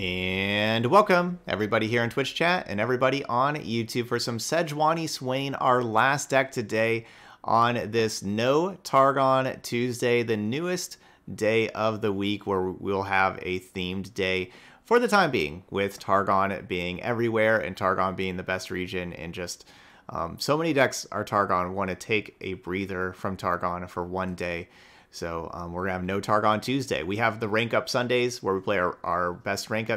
And welcome everybody here in Twitch chat and everybody on YouTube for some Sejuani Swain, our last deck today on this No Targon Tuesday, the newest day of the week where we'll have a themed day for the time being, with Targon being everywhere and Targon being the best region, and just so many decks are Targon want to take a breather from Targon for one day. So we're going to have No Targon Tuesday. We have the Rank Up Sundays, where we play our best rank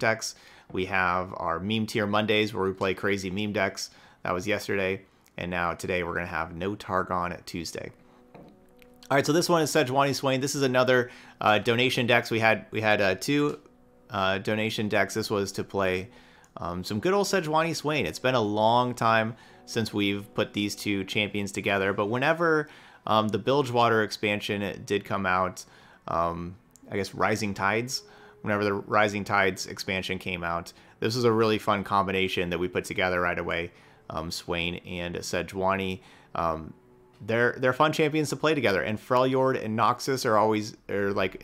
decks. We have our Meme Tier Mondays, where we play crazy meme decks. That was yesterday. And now today we're going to have No Targon Tuesday. All right, so this one is Sejuani Swain. This is another donation decks. We had two donation decks. This was to play some good old Sejuani Swain. It's been a long time since we've put these two champions together, but whenever... the Bilgewater expansion did come out, I guess Rising Tides, whenever the Rising Tides expansion came out. This was a really fun combination that we put together right away, Swain and Sejuani. They're fun champions to play together, and Freljord and Noxus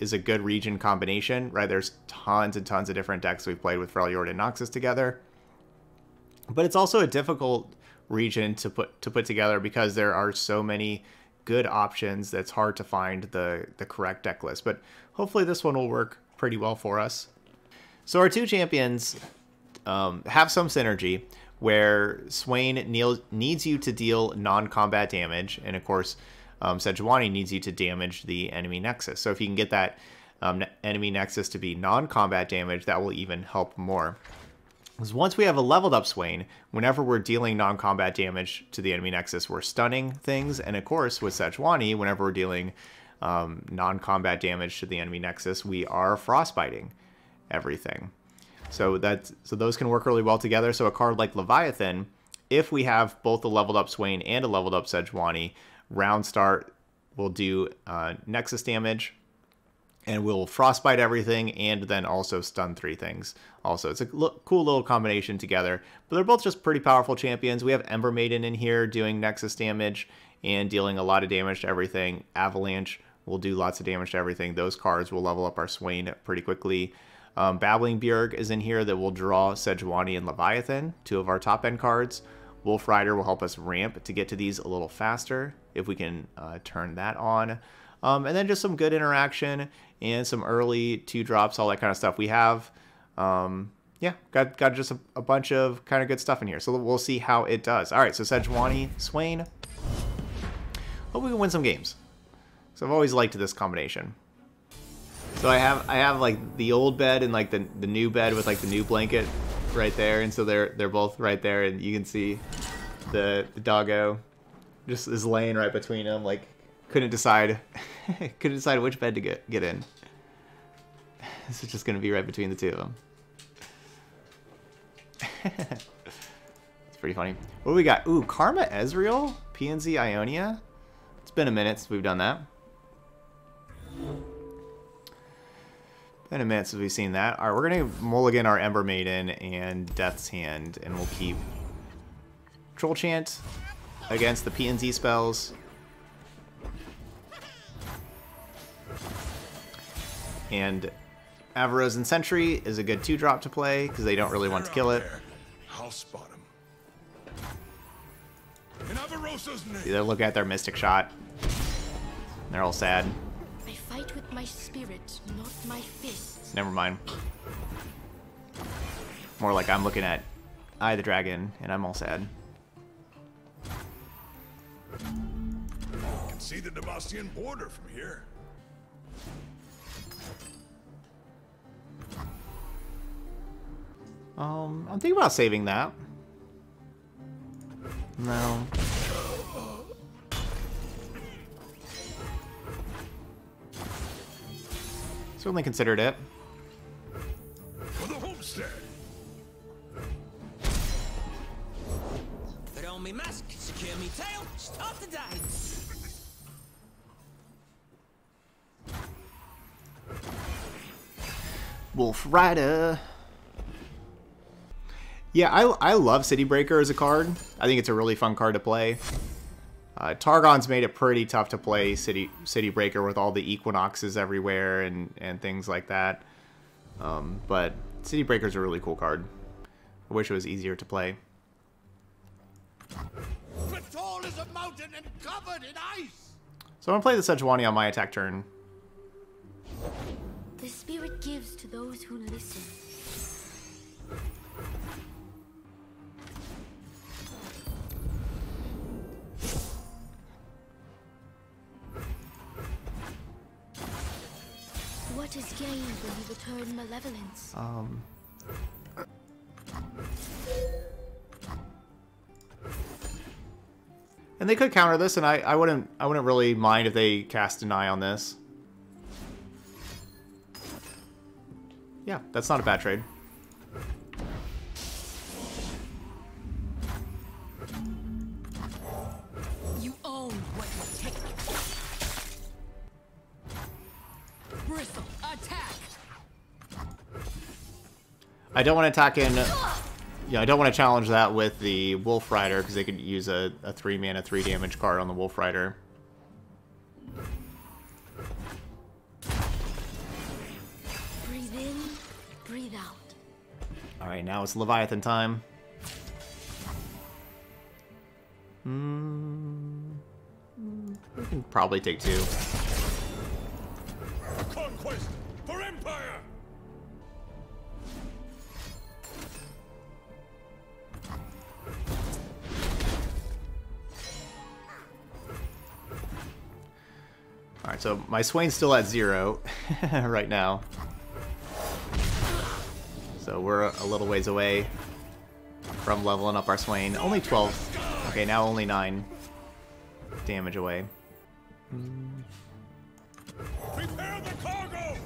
is a good region combination, right? There's tons and tons of different decks we've played with Freljord and Noxus together. But it's also a difficult region to put together because there are so many good options that's hard to find the correct deck list, but hopefully this one will work pretty well for us. So our two champions have some synergy, where Swain needs you to deal non-combat damage, and of course Sejuani needs you to damage the enemy nexus. So if you can get that enemy nexus to be non-combat damage, that will even help more. Because once we have a leveled up Swain, whenever we're dealing non-combat damage to the enemy nexus, we're stunning things. And of course, with Sejuani, whenever we're dealing non-combat damage to the enemy nexus, we are frostbiting everything. So those can work really well together. So a card like Leviathan, if we have both a leveled up Swain and a leveled up Sejuani, round start will do nexus damage, and we'll frostbite everything and then also stun three things. Also, it's a cool little combination together, but they're both just pretty powerful champions. We have Ember Maiden in here doing Nexus damage and dealing a lot of damage to everything. Avalanche will do lots of damage to everything. Those cards will level up our Swain pretty quickly. Babbling Bjerg is in here that will draw Sejuani and Leviathan, two of our top end cards. Wolf Rider will help us ramp to get to these a little faster if we can turn that on. And then just some good interaction and some early 2-drops, all that kind of stuff. We have, got just a bunch of kind of good stuff in here. So we'll see how it does. All right, so Sejuani, Swain. Hope we can win some games. So I've always liked this combination. So I have like the old bed and like the new bed with like the new blanket right there. And so they're both right there, and you can see the doggo just is laying right between them, like. Couldn't decide which bed to get in. This is just gonna be right between the two of them. It's pretty funny. What do we got? Ooh, Karma Ezreal, PNZ Ionia. It's been a minute since we've done that. Been a minute since we've seen that. All right, we're gonna mulligan our Ember Maiden and Death's Hand, and we'll keep Troll Chant against the PNZ spells. And Avaro's and Sentry is a good 2-drop to play because they don't really want to kill it. I'll spot him. They're looking at their Mystic Shot. They're all sad. I fight with my spirit, not my fists. Never mind. More like I'm looking at Eye the Dragon and I'm all sad. I can see the Demacian border from here. I'm thinking about saving that. No. Certainly considered it. For the homestead. Put on me mask, secure me tail, start the day. Wolf Rider. Yeah, I love City Breaker as a card. I think it's a really fun card to play. Targon's made it pretty tough to play City Breaker with all the Equinoxes everywhere and things like that. But City Breaker's a really cool card. I wish it was easier to play. Cretol is a mountain and covered in ice. So I'm gonna play the Sejuani on my attack turn. The spirit gives to those who listen. What is gained when you return malevolence? And they could counter this, and I wouldn't really mind if they cast Deny on this. Yeah, that's not a bad trade. You own what you take. Bristle, attack. I don't want to attack in. Yeah, I don't want to challenge that with the Wolf Rider because they could use a 3-mana, 3-damage card on the Wolf Rider. Breathe in, breathe out. All right, now it's Leviathan time. We can probably take two. Conquest for Empire. Alright, so my Swain's still at 0 right now. So we're a little ways away from leveling up our Swain. Only 12. Okay, now only 9 damage away. Prepare the cargo!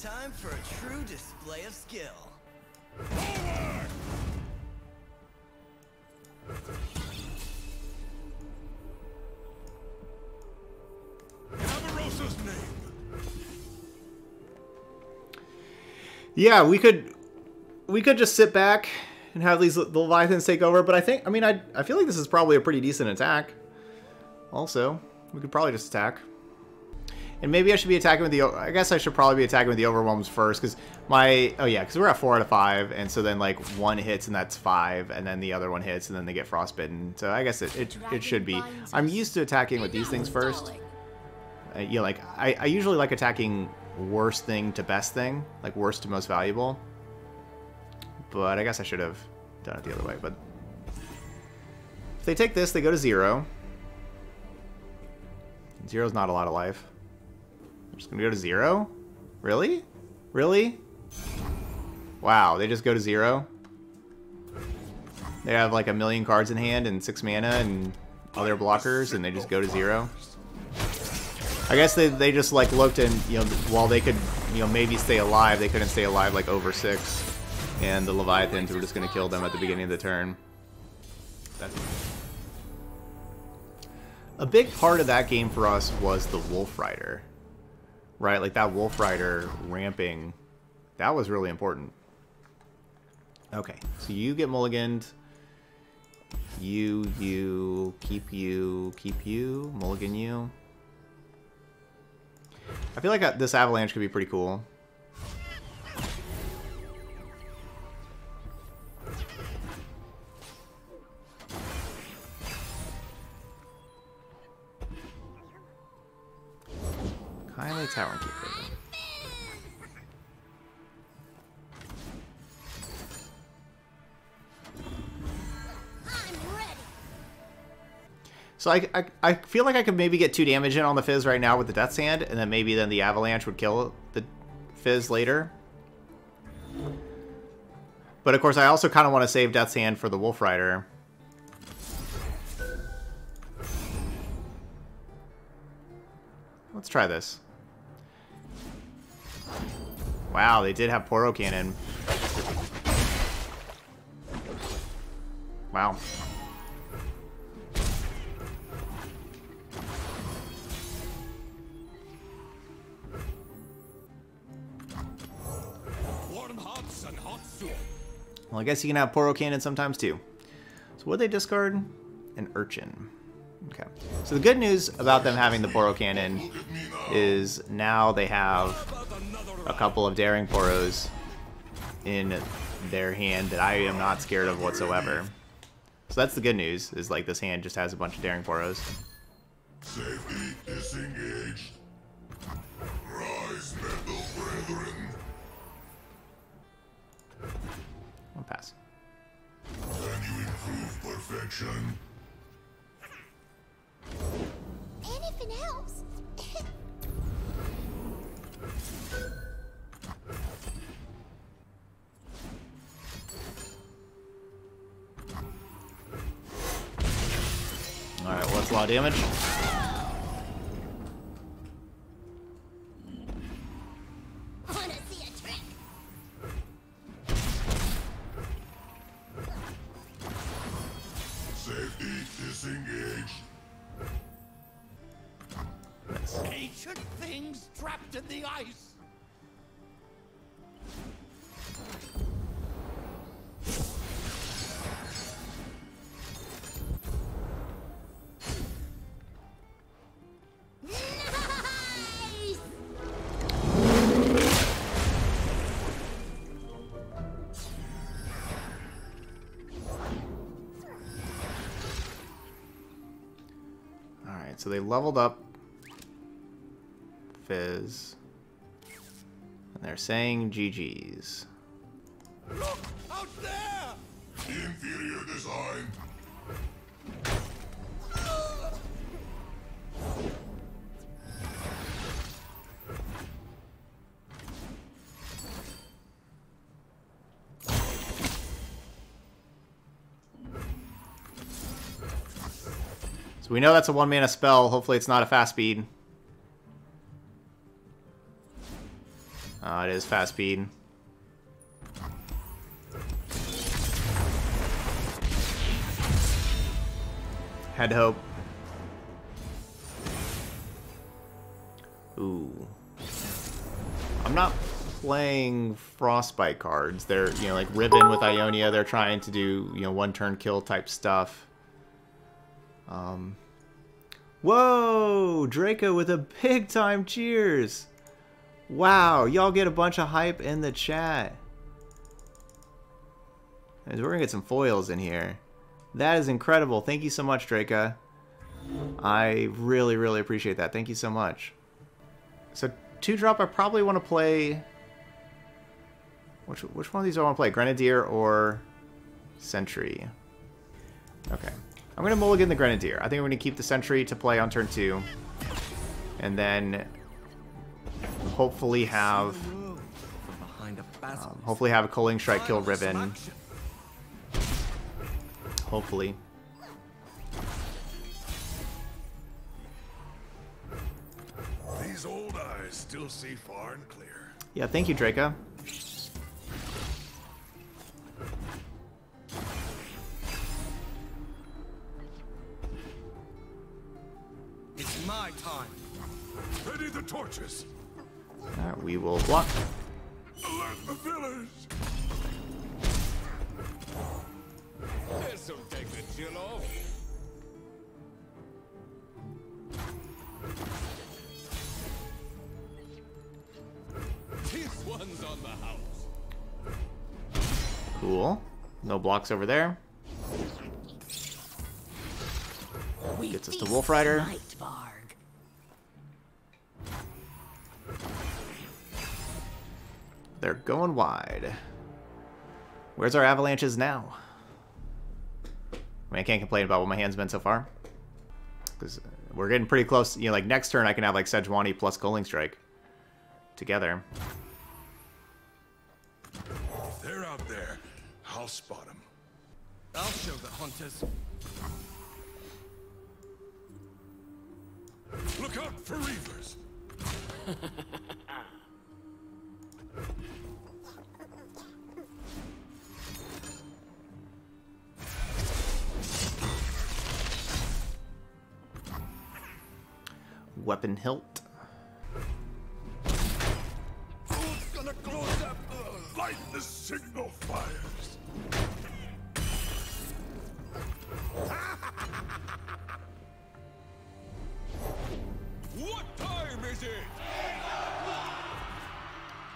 Time for a true display of skill. Forward! Yeah, we could just sit back and have these Leviathans take over, but I feel like this is probably a pretty decent attack. Also, we could probably just attack. And maybe I should be attacking with the, I guess I should probably be attacking with the Overwhelms first, because my, oh yeah, because we're at 4 out of 5, and so then like one hits and that's 5, and then the other one hits and then they get Frostbitten. So I guess it should be. I'm used to attacking with these things first. Yeah, like I usually like attacking worst thing to best thing, like worst to most valuable. But I guess I should have done it the other way. But if they take this, they go to 0. 0's not a lot of life. I'm just gonna go to 0? Really? Really? Wow, they just go to 0? They have like 1,000,000 cards in hand and 6 mana and other blockers, and they just go to 0? I guess they just like looked and, you know, while they could, you know, maybe stay alive, they couldn't stay alive like over 6, and the Leviathans were just going to kill them at the beginning of the turn. That's a big part of that game for us was the Wolf Rider, right? Like that Wolf Rider ramping, that was really important. Okay, so you get mulliganed. You, keep you, mulligan you. I feel like this Avalanche could be pretty cool. Kindly Tower Keeper. So I feel like I could maybe get 2 damage in on the Fizz right now with the Death's Hand, and then maybe then the Avalanche would kill the Fizz later. But of course, I also kind of want to save Death's Hand for the Wolf Rider. Let's try this. Wow, they did have Poro Cannon. Wow. Well, I guess you can have Poro Cannon sometimes, too. So what did they discard? An Urchin. Okay. So the good news about them having the Poro Cannon is now they have a couple of Daring Poros in their hand that I am not scared of whatsoever. So that's the good news, is like this hand just has a bunch of Daring Poros. Safety disengaged. Rise, metal brethren. I'll pass. Can you improve perfection? Anything else? Alright, well, that's a lot of damage. So they leveled up Fizz, and they're saying GGs. Look out there! Inferior design. So we know that's a one-mana spell. Hopefully it's not a fast speed. It is fast speed. Had hope. Ooh. I'm not playing Frostbite cards. They're, you know, like Ribbon with Ionia. They're trying to do, you know, one-turn kill type stuff. Whoa! Draco with a big time cheers! Wow, y'all get a bunch of hype in the chat. We're gonna get some foils in here. That is incredible. Thank you so much, Draco. I really, really appreciate that. Thank you so much. So, 2-drop, I probably want to play... Which one of these do I want to play? Grenadier or Sentry? Okay. I'm going to mulligan the Grenadier. I think I'm going to keep the Sentry to play on turn 2. And then hopefully have... a Culling Strike kill Ribbon. Hopefully. These old eyes still see far and clear. Yeah, thank you, Draco. My time. Ready the torches. All right, we will block. Alert the village. This will take the chill off. This one's on the house. Cool. No blocks over there. Gets us to Wolf Rider. They're going wide. Where's our Avalanches now? I mean, I can't complain about what my hand's been so far. Because we're getting pretty close. You know, like next turn I can have like Sejuani plus Culling Strike together. If they're out there, I'll spot them. I'll show the hunters. Look out for Reavers. Weapon hilt. Who's gonna close up? Light the signal fires.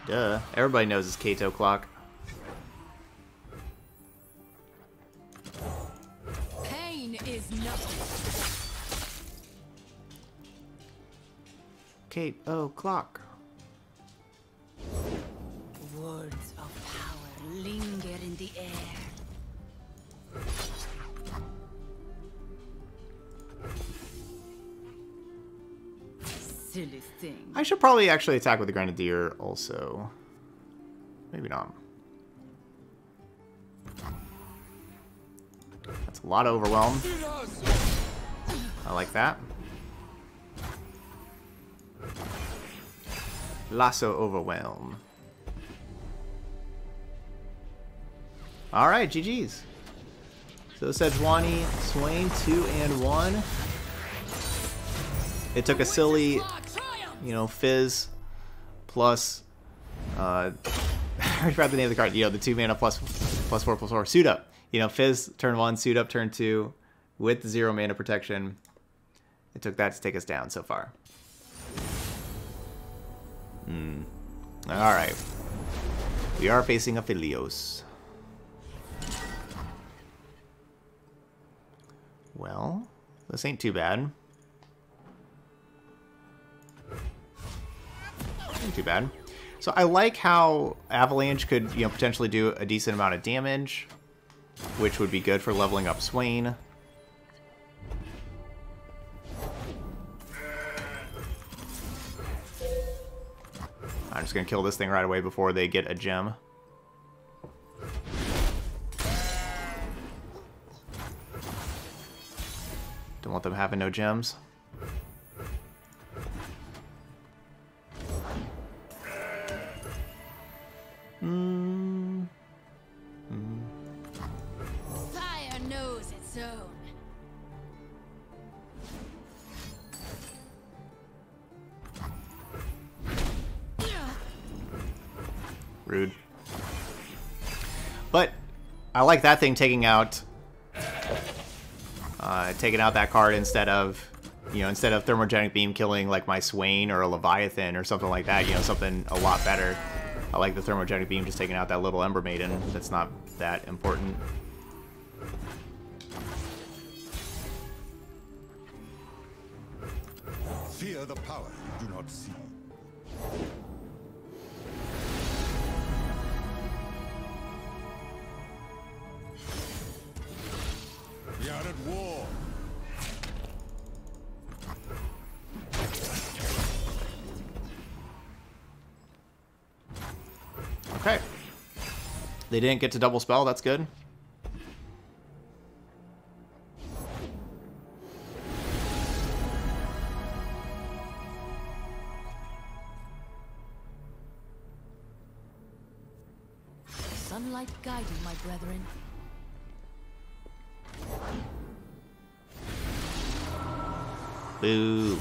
Duh. Everybody knows it's Kato Clock. Pain is nothing. Kato Clock. Words of power linger in the air. Silly thing. I should probably actually attack with the Grenadier also. Maybe not. That's a lot of overwhelm. I like that. Lasso overwhelm. Alright, GG's. So Sejuani, Swain 2 and 1. It took a silly, you know, Fizz plus I forgot the name of the card, you know, the 2 mana +4/+4 suit up. You know, Fizz turn 1, suit up turn 2 with 0 mana protection. It took that to take us down so far. Alright. We are facing Aphelios. Well, this ain't too bad. Ain't too bad. So I like how Avalanche could, you know, potentially do a decent amount of damage, which would be good for leveling up Swain. I'm just gonna kill this thing right away before they get a gem. Don't want them having no gems. Fire knows its own. Rude. But I like that thing taking out. Taking out that card instead of, you know, instead of Thermogenic Beam killing like my Swain or a Leviathan or something like that, you know, something a lot better. I like the Thermogenic Beam just taking out that little Ember Maiden. That's not that important. Fear the power you do not see. We are at war. Okay. They didn't get to double spell, that's good. Sunlight guiding my brethren. Boo.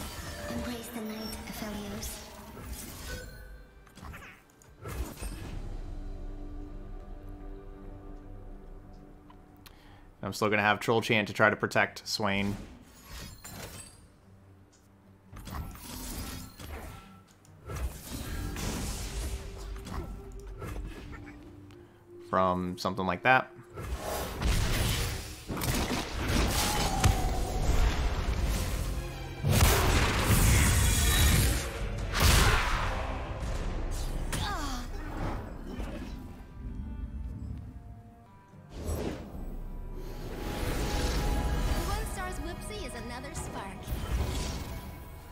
Embrace the night, Aphelios. I'm still going to have Troll Chant to try to protect Swain. From something like that.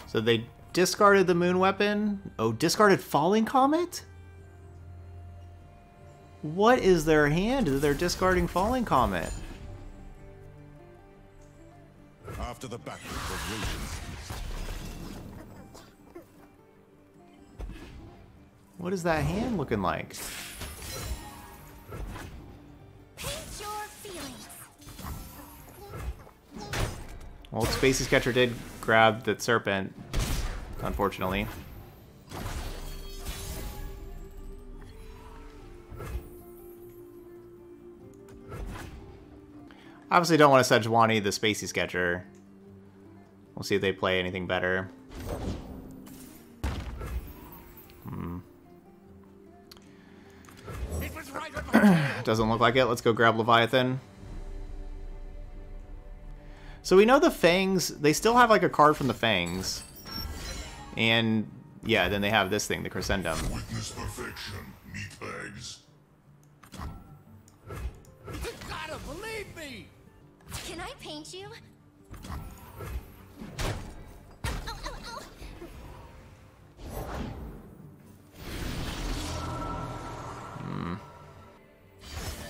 So they discarded the moon weapon. Oh, discarded Falling Comet? What is their hand that they're discarding Falling Comet? After the battle of Raven's East. What is that hand looking like? Well, Spacey's Catcher did grab that serpent, unfortunately. Obviously don't want to Sejuani the Spacey's Catcher. We'll see if they play anything better. Doesn't look like it. Let's go grab Leviathan. So we know the Fangs, they still have like a card from the Fangs. And yeah, then they have this thing, the Crescendum. Witness perfection, meat bags. You gotta believe me! Can I paint you?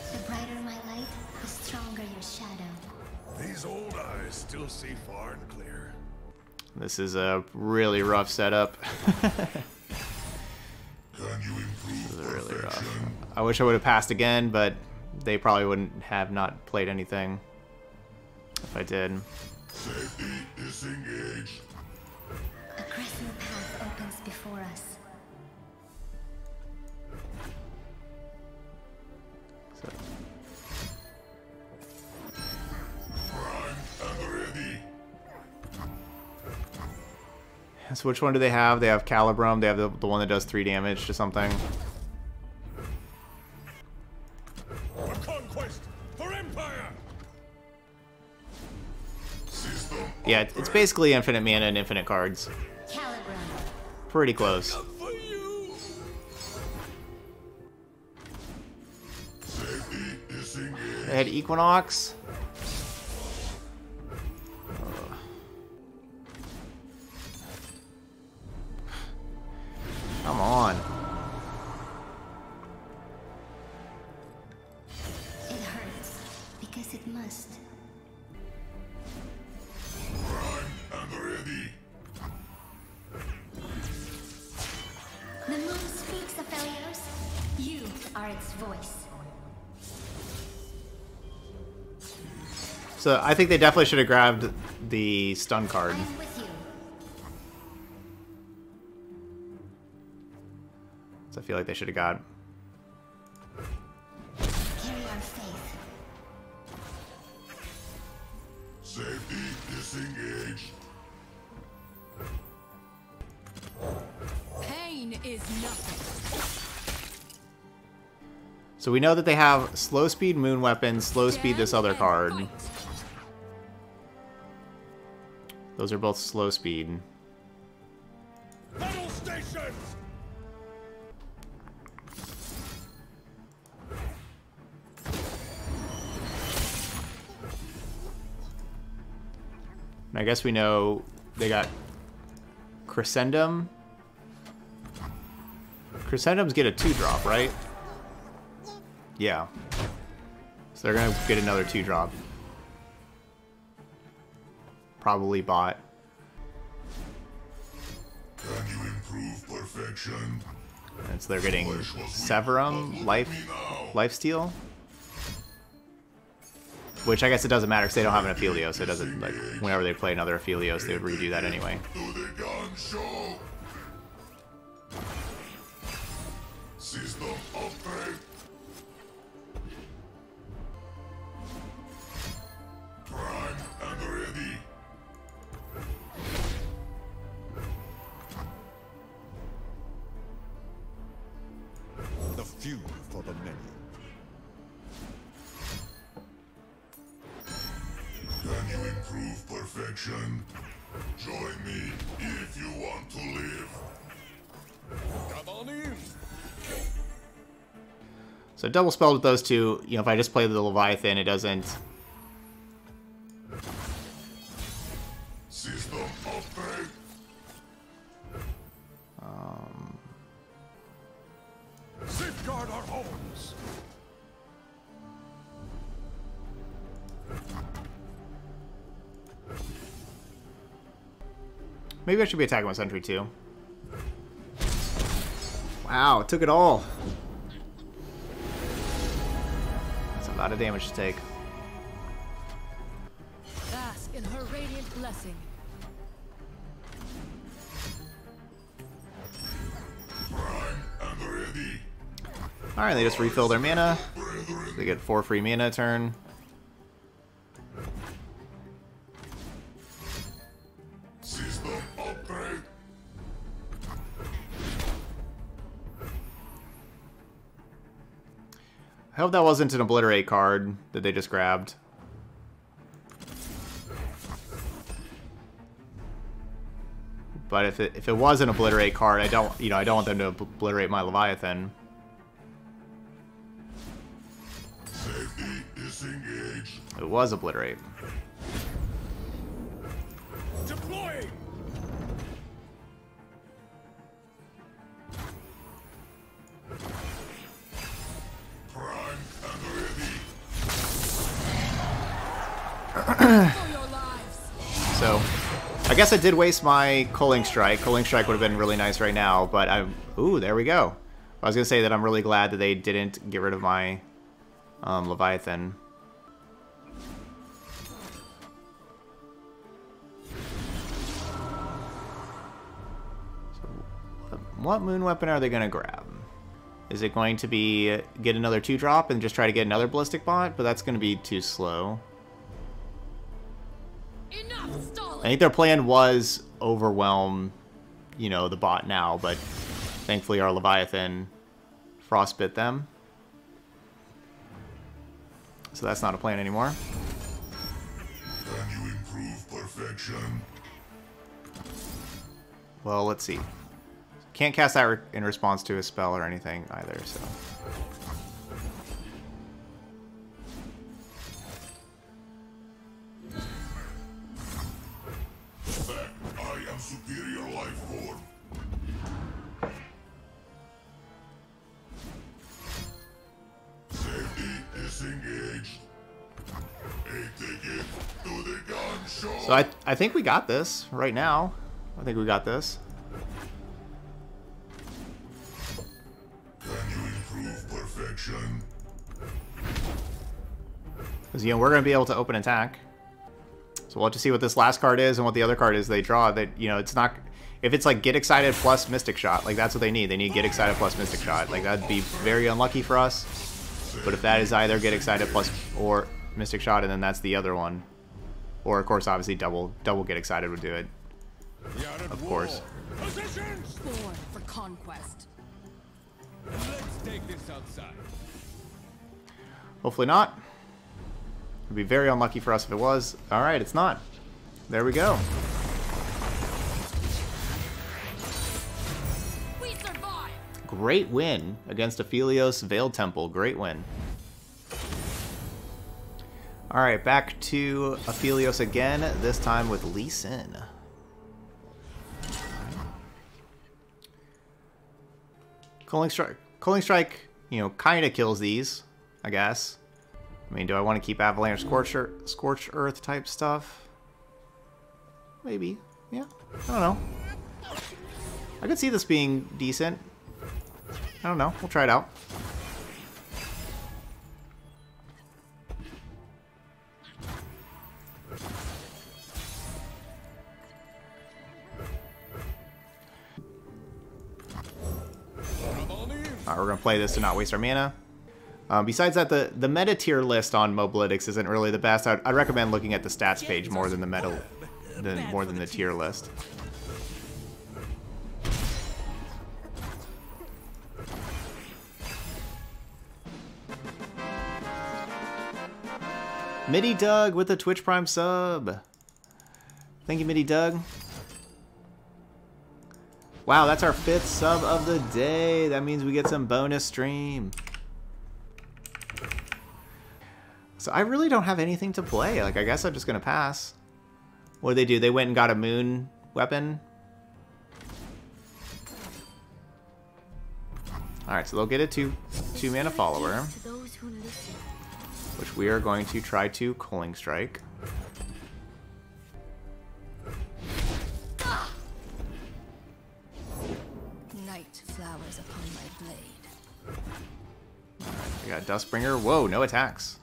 The brighter my light, the stronger your shadow. These old eyes still see far and clear. This is a really rough setup. This is really rough. I wish I would have passed again, but they probably wouldn't have not played anything if I did. Safety disengaged. A crescent path opens before us. So. Primed and ready. So which one do they have? They have Calibrum. They have the one that does 3 damage to something. Yeah, it's basically infinite mana and infinite cards. Pretty close. They had Equinox. Come on. It hurts because it must. The moon speaks, Aphelios. You are its voice. So I think they definitely should have grabbed the stun card. I'm with you. So I feel like they should have got. Carry our faith. Safety disengaged. Is nothing. So we know that they have slow speed moon weapon, slow speed this other card. Those are both slow speed. Battle station. And I guess we know they got Crescendum. Crescendums get a 2-drop, right? Yeah. So they're going to get another 2-drop. Probably bot. Can you improve perfection? And so they're getting Severum, Lifesteal. Which I guess it doesn't matter because they don't have an Aphelios. So it doesn't, like, whenever they play another Aphelios, they would redo that anyway. System upgrade. Prime and ready. The few for the many. Can you improve perfection? Join me if you want to live. Come on in. So double spelled with those two, you know, if I just play the Leviathan, it doesn't. System upgrade. Safeguard our homes. Maybe I should be attacking my sentry too. Wow, it took it all. A lot of damage to take. Bask in her radiant blessing. All right, they just refill their mana. They get 4 free mana a turn. I hope that wasn't an Obliterate card that they just grabbed. But if it was an Obliterate card, I don't want them to obliterate my Leviathan. Safety disengaged. It was Obliterate. Deploying. Prime and ready. So I guess I did waste my Culling Strike. Culling Strike would have been really nice right now, but I... Ooh, there we go. I was going to say that I'm really glad that they didn't get rid of my Leviathan. So, what moon weapon are they going to grab? Is it going to be get another 2-drop and just try to get another Ballistic Bot? But that's going to be too slow. Enough stop! I think their plan was overwhelm, you know, the bot now, but thankfully our Leviathan frostbit them. So that's not a plan anymore. Can you improve perfection? Well, let's see. Can't cast that in response to a spell or anything either, so... Superior life form. Safety disengaged. A ticket to the gun show. So I think we got this right now. I think we got this. Can you improve perfection? Because, you know, we're going to be able to open attack. So we'll have to see what this last card is and what the other card is they draw. That, you know, it's not... If it's like Get Excited plus Mystic Shot, like that's what they need. They need Get Excited plus Mystic Shot. Like that'd be very unlucky for us. But if that is either Get Excited plus or Mystic Shot, and then that's the other one. Or of course, obviously double Get Excited would do it. Of course. Positions for conquest. Let's take this outside. Hopefully not. It'd be very unlucky for us if it was. Alright, it's not. There we go. We survive. Great win against Aphelios Veiled Temple. Great win. Alright, back to Aphelios again, this time with Lee Sin. Culling Strike. Culling Strike, you know, kinda kills these, I guess. I mean, do I want to keep Avalanche Scorched Earth type stuff? Maybe. Yeah. I don't know. I could see this being decent. I don't know. We'll try it out. Alright, we're going to play this to not waste our mana. Besides that, the meta tier list on Moblitics isn't really the best. I'd recommend looking at the stats page more than the meta, more than the tier list. Midi Doug with a Twitch Prime sub. Thank you, Midi Doug. Wow, that's our 5th sub of the day. That means we get some bonus stream. So I really don't have anything to play. Like, I guess I'm just going to pass. What did they do? They went and got a moon weapon. Alright, so they'll get a two mana follower. Which we are going to try to Culling Strike. Night flowers upon my blade. Alright, we got Dustbringer. Whoa, no attacks.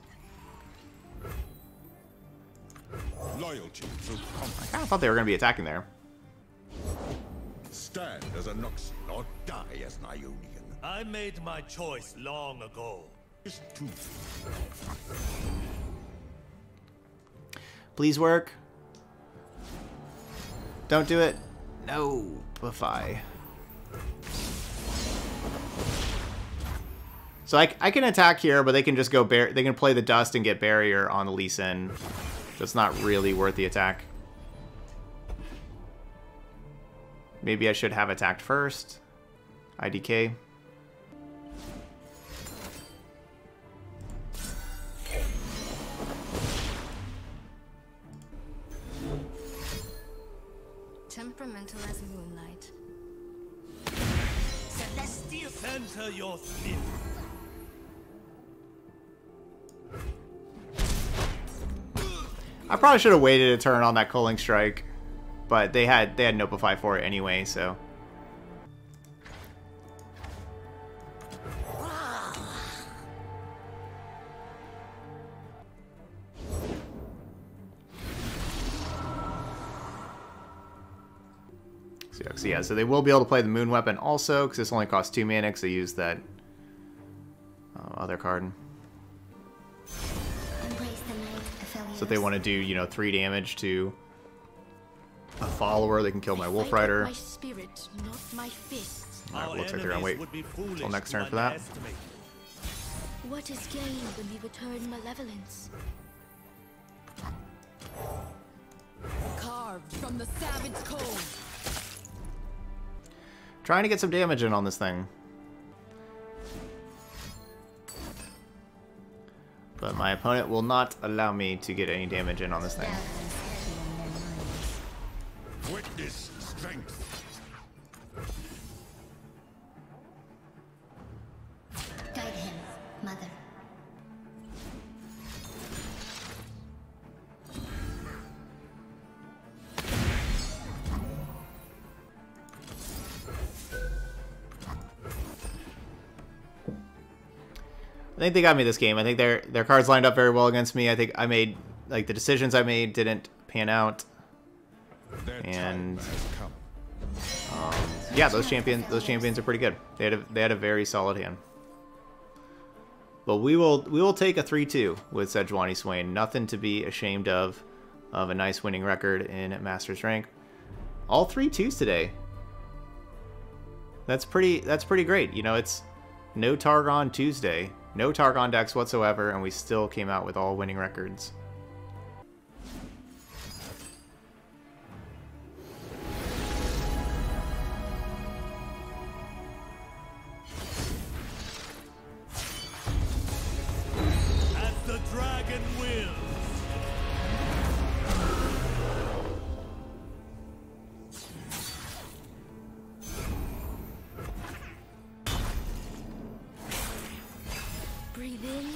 Loyalty to I kind of thought they were going to be attacking there. Stand as a Noxus or die as an Ionian. I made my choice long ago. Please work. Don't do it. No, buffy. So I can attack here, but they can just go they can play the dust and get barrier on the Lee Sin. That's not really worth the attack. Maybe I should have attacked first. IDK. Temperamental as moonlight. Celestial, center your spirit. I probably should have waited a turn on that Culling Strike, but they had Nopify for it anyway, so. So yeah, so they will be able to play the Moon Weapon also, because this only costs 2 mana, because they use that other card. So if they want to do, you know, 3 damage to a follower, they can kill my Wolf Rider. Alright, looks like they're gonna wait until next turn for that. What is gained when we return malevolence? Carved from the savage cold. Trying to get some damage in on this thing. But my opponent will not allow me to get any damage in on this thing. Witness strength. Guide him, mother. I think they got me this game. I think their cards lined up very well against me. I think I made, like, the decisions I made didn't pan out. And yeah, those champions are pretty good. They had a very solid hand. But we will take a 3-2 with Sejuani Swain. Nothing to be ashamed of a nice winning record in Masters rank. All 3-2s today. That's pretty great. You know, it's no Targon Tuesday. No Targon decks whatsoever, and we still came out with all winning records. As the dragon wills. Breathe in,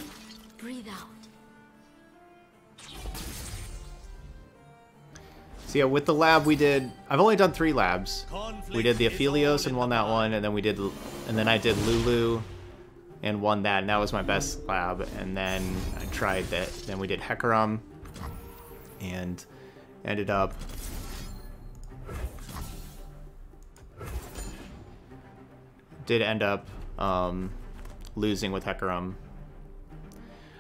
breathe out. So yeah, with the lab we did, I've only done 3 labs. We did the Aphelios and won that one, and then I did Lulu and won that, and that was my best lab. And then I tried that. Then we did Hecarim and ended up. Did end up losing with Hecarim.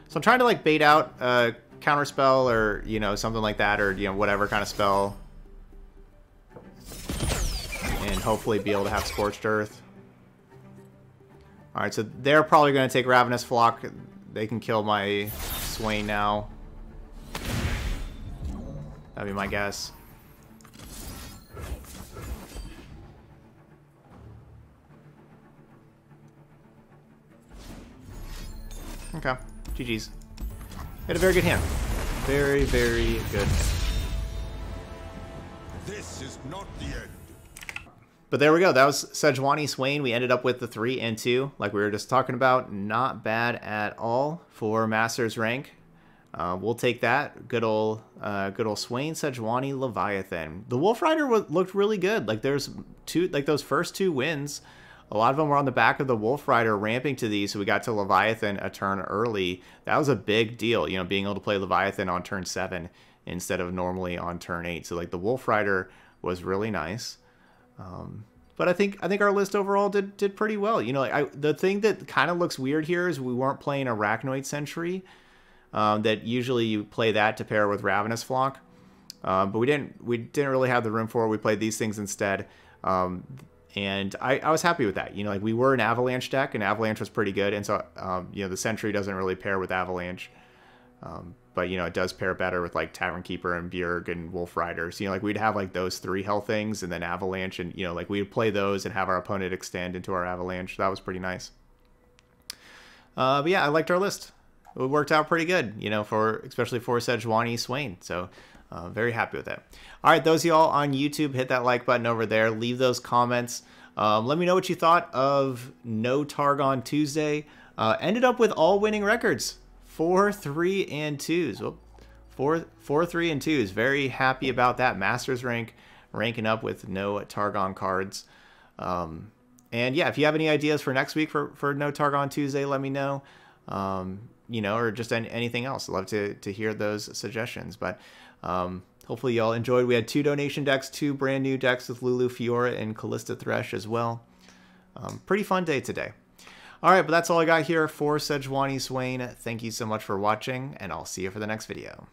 So I'm trying to, like, bait out a counterspell or, you know, something like that, or, you know, whatever kind of spell. And hopefully be able to have Scorched Earth. Alright, so they're probably going to take Ravenous Flock. They can kill my Swain now. That'd be my guess. Okay. GG's. Had a very good hand. Very, very good hand. This is not the end. But there we go. That was Sejuani Swain. We ended up with the 3 and 2, like we were just talking about. Not bad at all for Masters rank. We'll take that. Good old Swain, Sejuani, Leviathan. The Wolf Rider looked really good. Like those first 2 wins. A lot of them were on the back of the Wolf Rider ramping to these, so we got to Leviathan a turn early. That was a big deal, you know, being able to play Leviathan on turn 7 instead of normally on turn 8. So, like, the Wolf Rider was really nice. But I think our list overall did pretty well. You know, like, the thing that kind of looks weird here is we weren't playing Arachnoid Sentry. That usually you play that to pair with Ravenous Flock. But we didn't really have the room for it. We played these things instead. And I was happy with that. You know, like, we were an Avalanche deck, and Avalanche was pretty good. And so, you know, the Sentry doesn't really pair with Avalanche. But, you know, it does pair better with, like, Tavern Keeper and Bjerg and Wolf Rider. So, you know, like, we'd have, like, those three hell things and then Avalanche. And, you know, like, we'd play those and have our opponent extend into our Avalanche. That was pretty nice. But, yeah, I liked our list. It worked out pretty good, you know, for especially for Sejuani Swain. So... very happy with that. All right, those of y'all on YouTube, hit that like button over there. Leave those comments. Let me know what you thought of No Targon Tuesday. Ended up with all winning records. 4, 3, and 2s. Well, four, three, and 2s. Very happy about that. Masters rank, ranking up with no Targon cards. And yeah, if you have any ideas for next week for No Targon Tuesday, let me know. You know, or just anything else. I'd love to hear those suggestions. But hopefully y'all enjoyed. We had 2 donation decks, 2 brand new decks with Lulu, Fiora, and Callista Thresh as well. Pretty fun day today. All right, but that's all I got here for Sejuani Swain. Thank you so much for watching, and I'll see you for the next video.